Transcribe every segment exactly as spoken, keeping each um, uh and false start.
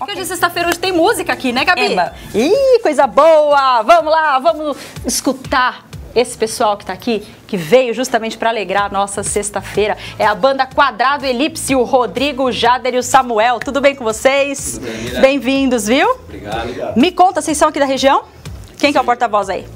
Porque hoje é sexta-feira, hoje tem música aqui, né, Gabi? Eba. Ih, coisa boa! Vamos lá, vamos escutar esse pessoal que tá aqui, que veio justamente para alegrar a nossa sexta-feira. É a banda Quadrado Elipse, o Rodrigo, o Jader e o Samuel. Tudo bem com vocês? Bem-vindos, bem viu? Obrigado, obrigado. Me conta, vocês são aqui da região? Quem Sim. que é o porta-voz aí?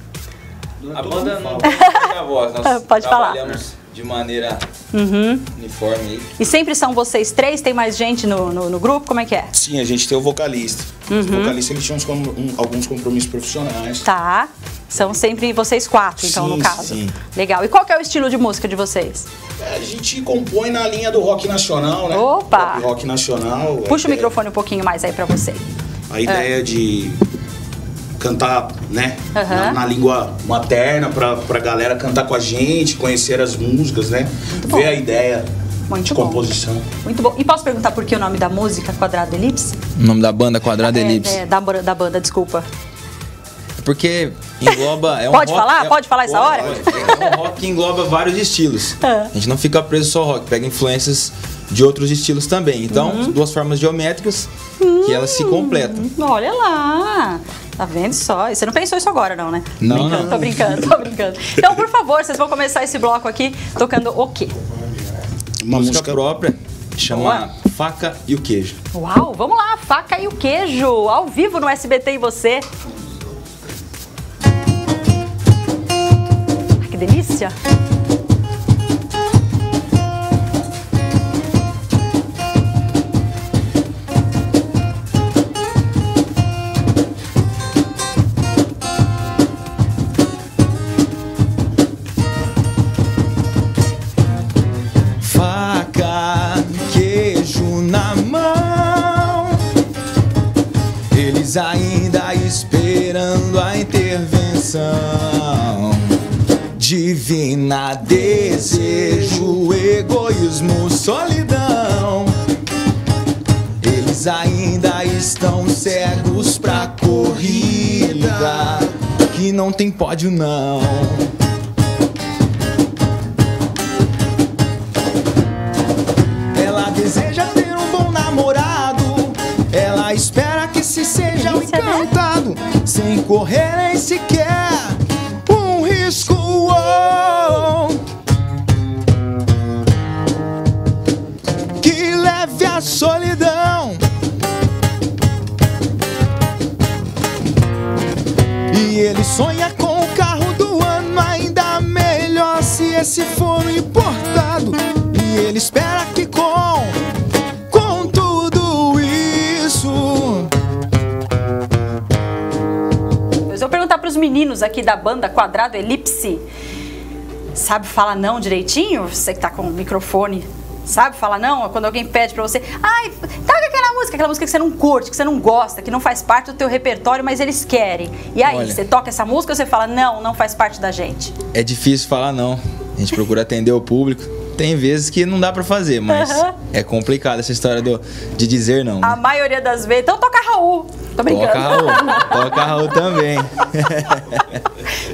A banda não tem a voz, nós Pode trabalhamos falar. de maneira uhum. uniforme. Aí. E sempre são vocês três? Tem mais gente no, no, no grupo? Como é que é? Sim, a gente tem o vocalista. Uhum. O vocalista ele tinha uns, um, alguns compromissos profissionais. Tá. São sempre vocês quatro, então, sim, no caso. Sim. Legal. E qual que é o estilo de música de vocês? É, a gente compõe na linha do rock nacional, né? Opa! O rock nacional. Puxa o ideia... microfone um pouquinho mais aí pra você. A ideia é. de... cantar, né, uhum. na, na língua materna, pra, pra galera cantar com a gente, conhecer as músicas, né, Muito ver bom. a ideia Muito de bom. composição. Muito bom. E posso perguntar por que o nome da música Quadrado Elipse? O nome da banda Quadrado é, Elipse. É, da, da banda, desculpa. Porque engloba... É um pode rock, falar? É, pode falar essa hora? Pode. É um rock que engloba vários estilos. Uhum. A gente não fica preso só ao rock, pega influências de outros estilos também. Então, uhum. duas formas geométricas uhum. que elas se completam. Olha lá! Tá vendo só? E você não pensou isso agora não, né? Não, brincando, não. Tô brincando, tô brincando. Então, por favor, vocês vão começar esse bloco aqui tocando o quê? Uma música, música própria, chama Faca e o Queijo. Uau, vamos lá, Faca e o Queijo, ao vivo no S B T e Você. Ah, que delícia! Ainda esperando a intervenção divina, desejo, egoísmo, solidão. Eles ainda estão cegos pra corrida que não tem pódio não. Ela deseja ter um bom namorado, ela espera se seja um encantado, sem correr nem sequer um risco. Oh, que leve a solidão. E ele sonha com o carro do ano, ainda melhor se esse for importado. E ele espera que com com tudo isso. Eu vou perguntar para os meninos aqui da banda Quadrado Elipse. Sabe falar não direitinho? Você que tá com o microfone, sabe falar não? Quando alguém pede para você, ai, toca aquela música, aquela música que você não curte, que você não gosta, que não faz parte do teu repertório, mas eles querem. E aí, olha, você toca essa música ou você fala não, não faz parte da gente? É difícil falar não. A gente procura atender o público. Tem vezes que não dá pra fazer, mas uhum. é complicado essa história do, de dizer não. Né? A maioria das vezes. Então toca Raul. Tô brincando. Toca Raul. Toca Raul também.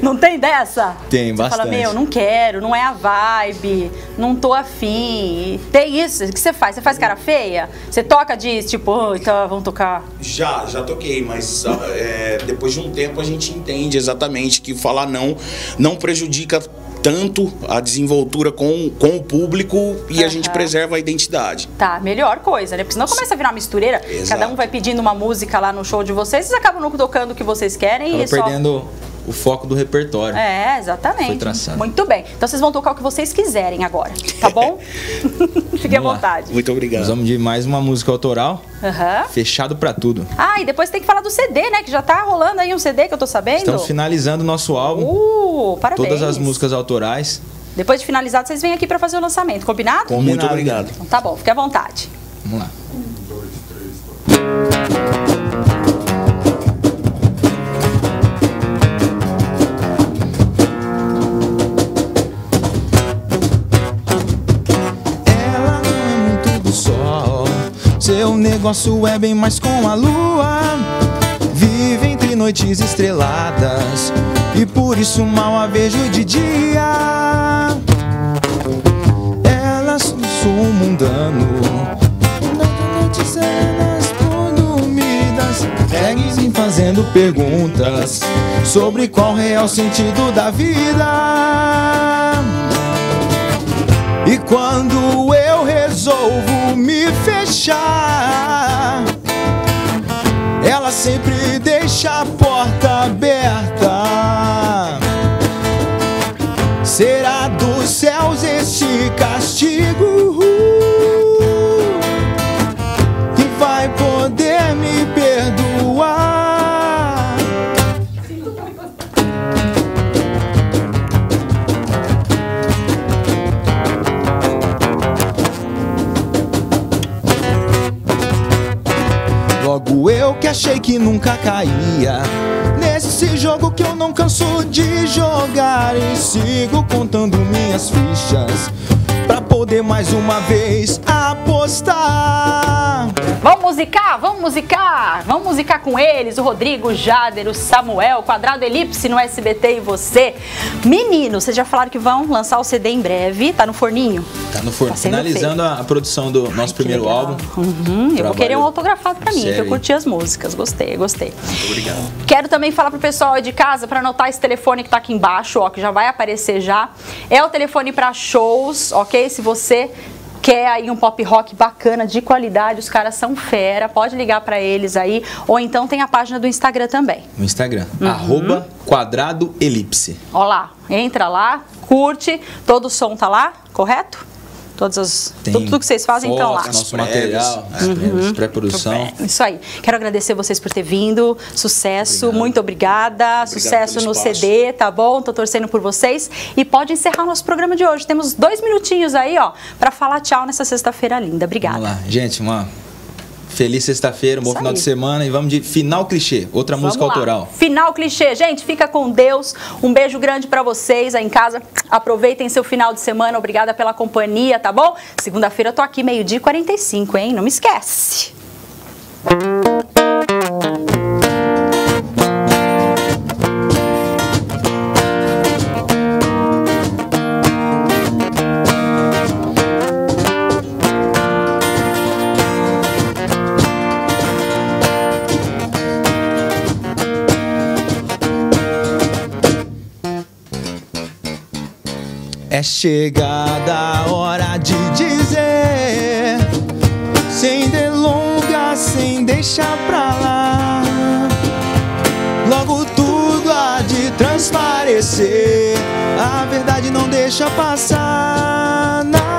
Não tem dessa? Tem, você bastante. Fala, meu, não quero, não é a vibe, não tô afim. Tem isso? O que você faz? Você faz cara feia? Você toca de tipo, oh, então vamos tocar? Já, já toquei, mas é, depois de um tempo a gente entende exatamente que falar não, não prejudica tanto a desenvoltura com, com o público e uhum. a gente preserva a identidade. Tá, melhor coisa, né? Porque senão começa a virar mistureira. Exato. Cada um vai pedindo uma música lá no show de vocês, vocês acabam não tocando o que vocês querem. Acaba e perdendo só... o foco do repertório. É, exatamente. Foi traçado. Muito bem. Então vocês vão tocar o que vocês quiserem agora, tá bom? Fiquem à vontade. Muito obrigado. Nós vamos de mais uma música autoral. Uhum. Fechado pra tudo. Ah, e depois tem que falar do C D, né? Que já tá rolando aí um C D que eu tô sabendo. Estamos finalizando o nosso álbum. Uh, parabéns. Todas as músicas autorais. Depois de finalizado, vocês vêm aqui pra fazer o lançamento, combinado? combinado. Muito obrigado. Então, tá bom, fique à vontade. Vamos lá. Um, dois, três, quatro. Seu negócio é bem mais com a lua. Vive entre noites estreladas e por isso mal a vejo de dia. Elas são mundano, não tem noites serenas por dormir. fazendo perguntas sobre qual real sentido da vida. E quando eu resolvo me fechar, ela sempre deixa a porta aberta. Será dos céus esse castigo que vai poder me perdoar? Logo eu que achei que nunca caía nesse jogo que eu não canso de jogar, e sigo contando minhas fichas pra poder mais uma vez apostar. Vamos musicar, vamos musicar, vamos musicar com eles, o Rodrigo, o Jader, o Samuel, Quadrado Elipse no S B T e Você. Menino, vocês já falaram que vão lançar o C D em breve, tá no forninho? Tá no forninho, tá finalizando feito. a produção do Ai, nosso primeiro legal. álbum. Uhum, eu vou querer um autografado pra mim, que eu curti as músicas, gostei, gostei. Obrigado. Quero também falar pro pessoal aí de casa pra anotar esse telefone que tá aqui embaixo, ó, que já vai aparecer já. É o telefone pra shows, ok? Se você quer aí um pop rock bacana, de qualidade, os caras são fera, pode ligar pra eles aí, ou então tem a página do Instagram também. No Instagram, uhum. arroba quadrado elipse. Ó lá, entra lá, curte, todo o som tá lá, correto? Todas as, tudo, tudo que vocês fazem, fotos, então lá. Nosso material, uhum. pré-produção. Isso aí. Quero agradecer vocês por ter vindo. Sucesso, obrigado. muito obrigada. Obrigado Sucesso no espaço. C D, tá bom? Tô torcendo por vocês. E pode encerrar o nosso programa de hoje. Temos dois minutinhos aí, ó, pra falar tchau nessa sexta-feira linda. Obrigada. Vamos lá. Gente, uma feliz sexta-feira, um bom final de semana, e vamos de Final Clichê, outra vamos música lá. autoral. Final Clichê, gente, fica com Deus, um beijo grande pra vocês aí em casa, aproveitem seu final de semana, obrigada pela companhia, tá bom? Segunda-feira eu tô aqui, meio-dia e quarenta e cinco, hein? Não me esquece! É chegada a hora de dizer, sem delongas, sem deixar pra lá, logo tudo há de transparecer, a verdade não deixa passar nada.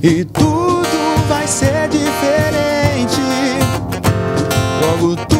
E tudo vai ser diferente, logo tudo